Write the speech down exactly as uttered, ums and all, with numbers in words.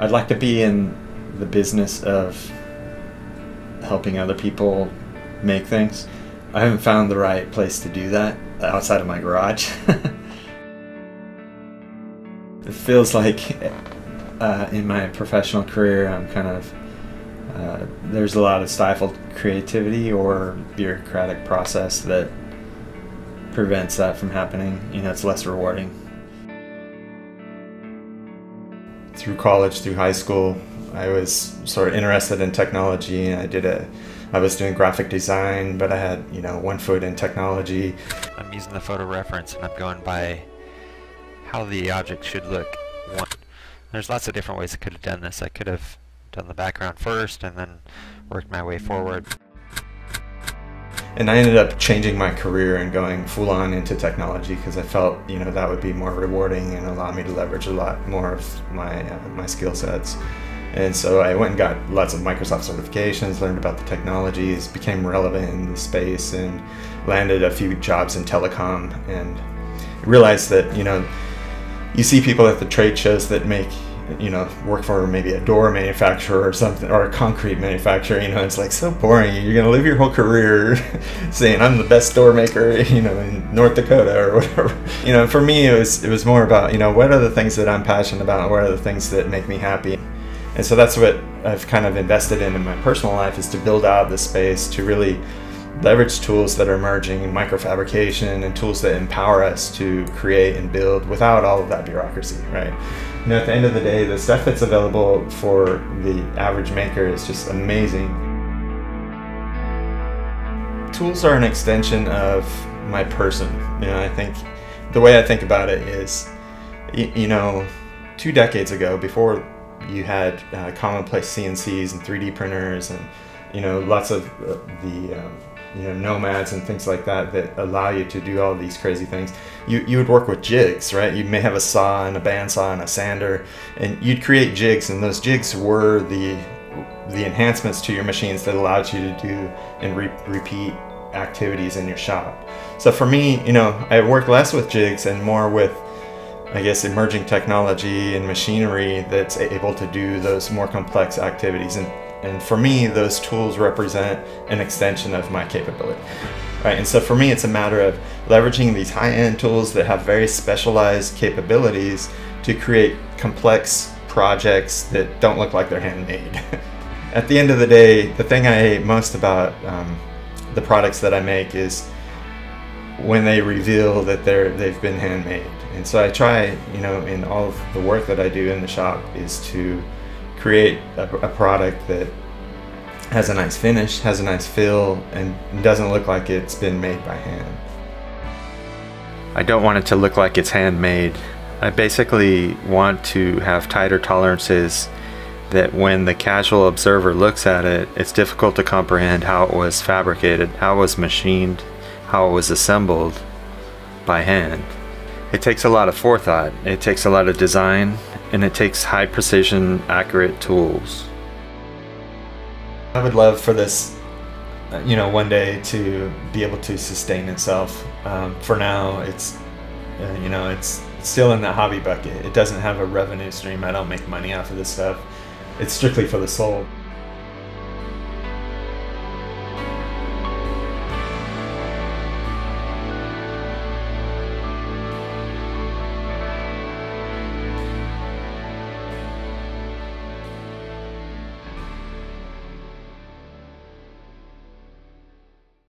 I'd like to be in the business of helping other people make things. I haven't found the right place to do that outside of my garage. It feels like uh, in my professional career I'm kind of, uh, there's a lot of stifled creativity or bureaucratic process that prevents that from happening. You know, it's less rewarding. Through college, through high school, I was sort of interested in technology, and I did a, I was doing graphic design, but I had, you know, one foot in technology. I'm using the photo reference and I'm going by how the object should look. One, there's lots of different ways I could have done this. I could have done the background first and then worked my way forward. And I ended up changing my career and going full on into technology because I felt, you know, that would be more rewarding and allow me to leverage a lot more of my, uh, my skill sets. And so I went and got lots of Microsoft certifications, learned about the technologies, became relevant in the space, and landed a few jobs in telecom, and realized that, you know, you see people at the trade shows that make, you know, work for maybe a door manufacturer or something, or a concrete manufacturer, you know, it's like so boring. You're gonna live your whole career saying I'm the best door maker, you know, in North Dakota or whatever. You know, for me, it was, it was more about, you know, what are the things that I'm passionate about and what are the things that make me happy. And so that's what I've kind of invested in in my personal life, is to build out this space, to really leverage tools that are emerging, microfabrication, and tools that empower us to create and build without all of that bureaucracy, right? You know, at the end of the day, the stuff that's available for the average maker is just amazing. Tools are an extension of my person. You know, I think the way I think about it is, you know, two decades ago, before you had uh, commonplace C N Cs and three D printers and, you know, lots of uh, the, um, you know, nomads and things like that that allow you to do all these crazy things. You, you would work with jigs, right? You may have a saw and a bandsaw and a sander, and you'd create jigs, and those jigs were the, the enhancements to your machines that allowed you to do and re repeat activities in your shop. So for me, you know, I work less with jigs and more with, I guess, emerging technology and machinery that's able to do those more complex activities. And, and for me, those tools represent an extension of my capability. Right? And so for me, it's a matter of leveraging these high-end tools that have very specialized capabilities to create complex projects that don't look like they're handmade. At the end of the day, the thing I hate most about um, the products that I make is when they reveal that they're, they've been handmade. And so I try, you know, in all of the work that I do in the shop, is to create a, a product that has a nice finish, has a nice feel, and doesn't look like it's been made by hand. I don't want it to look like it's handmade. I basically want to have tighter tolerances that when the casual observer looks at it, it's difficult to comprehend how it was fabricated, how it was machined, how it was assembled by hand. It takes a lot of forethought, it takes a lot of design, and it takes high precision, accurate tools. I would love for this, you know, one day to be able to sustain itself. Um, for now, it's, uh, you know, it's still in the hobby bucket. It doesn't have a revenue stream. I don't make money off of this stuff. It's strictly for the soul.